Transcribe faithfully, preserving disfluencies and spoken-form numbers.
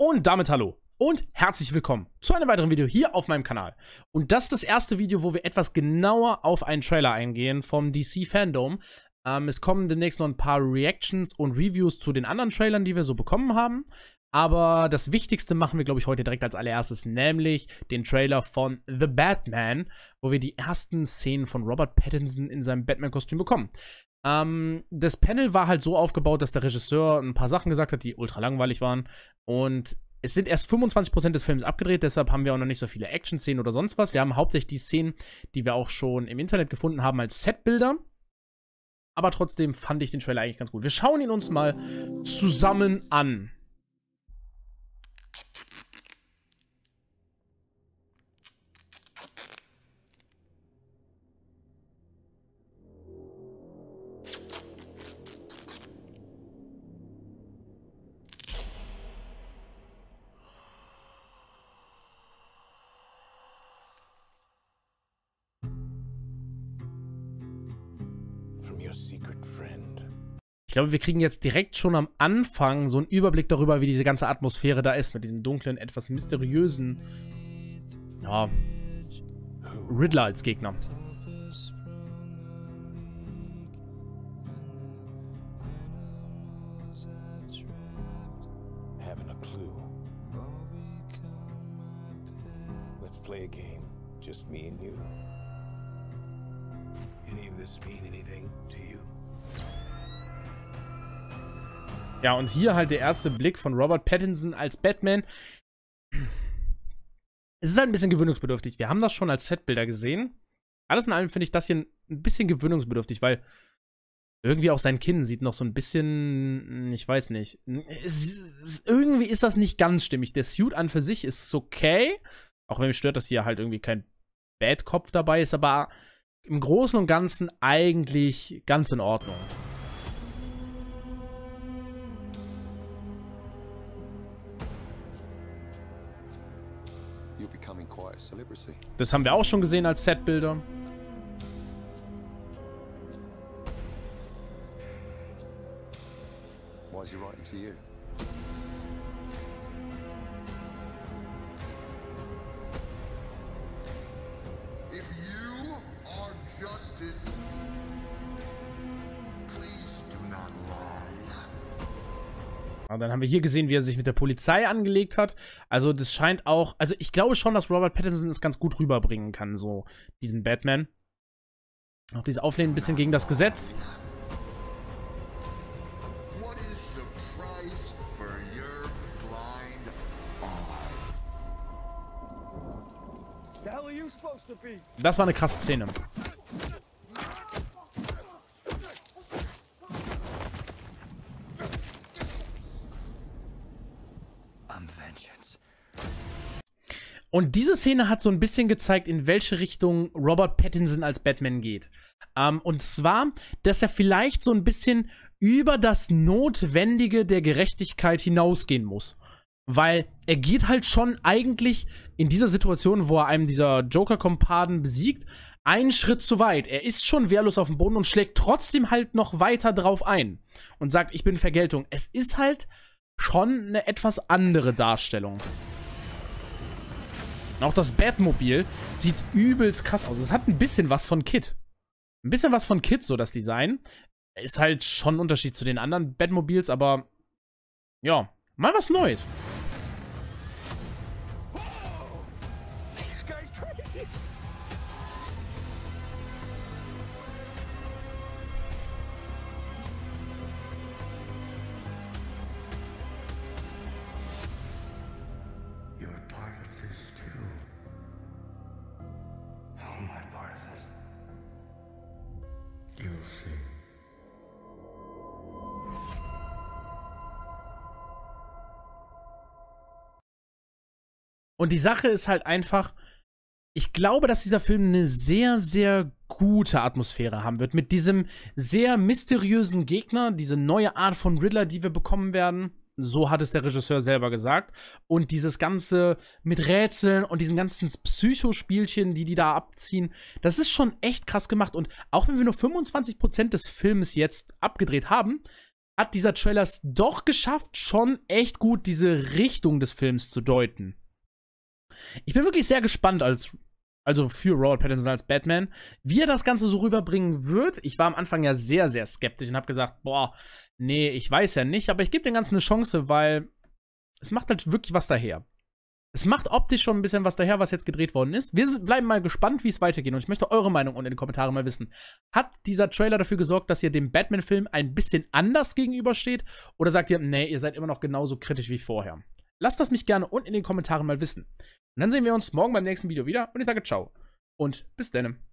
Und damit hallo und herzlich willkommen zu einem weiteren Video hier auf meinem Kanal. Und das ist das erste Video, wo wir etwas genauer auf einen Trailer eingehen vom D C Fandome. Ähm, es kommen demnächst noch ein paar Reactions und Reviews zu den anderen Trailern, die wir so bekommen haben. Aber das Wichtigste machen wir, glaube ich, heute direkt als allererstes, nämlich den Trailer von The Batman, wo wir die ersten Szenen von Robert Pattinson in seinem Batman-Kostüm bekommen. Ähm, das Panel war halt so aufgebaut, dass der Regisseur ein paar Sachen gesagt hat, die ultra langweilig waren. Und es sind erst fünfundzwanzig Prozent des Films abgedreht, deshalb haben wir auch noch nicht so viele Action-Szenen oder sonst was. Wir haben hauptsächlich die Szenen, die wir auch schon im Internet gefunden haben, als Setbilder. Aber trotzdem fand ich den Trailer eigentlich ganz gut. Wir schauen ihn uns mal zusammen an. Ich glaube, wir kriegen jetzt direkt schon am Anfang so einen Überblick darüber, wie diese ganze Atmosphäre da ist, mit diesem dunklen, etwas mysteriösen, ja, Riddler als Gegner. Let's play a game, just me and you. Any of this mean anything to you? Ja, und hier halt der erste Blick von Robert Pattinson als Batman. Es ist halt ein bisschen gewöhnungsbedürftig. Wir haben das schon als Setbilder gesehen. Alles in allem finde ich das hier ein bisschen gewöhnungsbedürftig, weil irgendwie auch sein Kinn sieht noch so ein bisschen, ich weiß nicht. Es, irgendwie ist das nicht ganz stimmig. Der Suit an für sich ist okay. Auch wenn mich stört, dass hier halt irgendwie kein Batkopf dabei ist, aber im Großen und Ganzen eigentlich ganz in Ordnung. Das haben wir auch schon gesehen als Setbilder. Und dann haben wir hier gesehen, wie er sich mit der Polizei angelegt hat. Also das scheint auch... Also ich glaube schon, dass Robert Pattinson es ganz gut rüberbringen kann, so diesen Batman. Auch dieses Auflehnen ein bisschen gegen das Gesetz. Das war eine krasse Szene. Und diese Szene hat so ein bisschen gezeigt, in welche Richtung Robert Pattinson als Batman geht. Ähm, und zwar, dass er vielleicht so ein bisschen über das Notwendige der Gerechtigkeit hinausgehen muss. Weil er geht halt schon eigentlich in dieser Situation, wo er einem dieser Joker-Kompaden besiegt, einen Schritt zu weit. Er ist schon wehrlos auf dem Boden und schlägt trotzdem halt noch weiter drauf ein. Und sagt, ich bin Vergeltung. Es ist halt schon eine etwas andere Darstellung. Und auch das Batmobil sieht übelst krass aus. Es hat ein bisschen was von Kit. Ein bisschen was von Kit, so das Design. Ist halt schon ein Unterschied zu den anderen Batmobils, aber ja, mal was Neues. Und die Sache ist halt einfach, ich glaube, dass dieser Film eine sehr, sehr gute Atmosphäre haben wird. Mit diesem sehr mysteriösen Gegner, diese neue Art von Riddler, die wir bekommen werden. So hat es der Regisseur selber gesagt. Und dieses Ganze mit Rätseln und diesen ganzen Psychospielchen, die die da abziehen, das ist schon echt krass gemacht. Und auch wenn wir nur fünfundzwanzig Prozent des Filmes jetzt abgedreht haben, hat dieser Trailer es doch geschafft, schon echt gut diese Richtung des Films zu deuten. Ich bin wirklich sehr gespannt als, also für Robert Pattinson als Batman, wie er das Ganze so rüberbringen wird. Ich war am Anfang ja sehr, sehr skeptisch und habe gesagt, boah, nee, ich weiß ja nicht, aber ich gebe dem Ganzen eine Chance, weil es macht halt wirklich was daher. Es macht optisch schon ein bisschen was daher, was jetzt gedreht worden ist. Wir bleiben mal gespannt, wie es weitergeht. Und ich möchte eure Meinung unten in den Kommentaren mal wissen. Hat dieser Trailer dafür gesorgt, dass ihr dem Batman-Film ein bisschen anders gegenübersteht? Oder sagt ihr, nee, ihr seid immer noch genauso kritisch wie vorher? Lasst das mich gerne unten in den Kommentaren mal wissen. Und dann sehen wir uns morgen beim nächsten Video wieder. Und ich sage ciao und bis dann.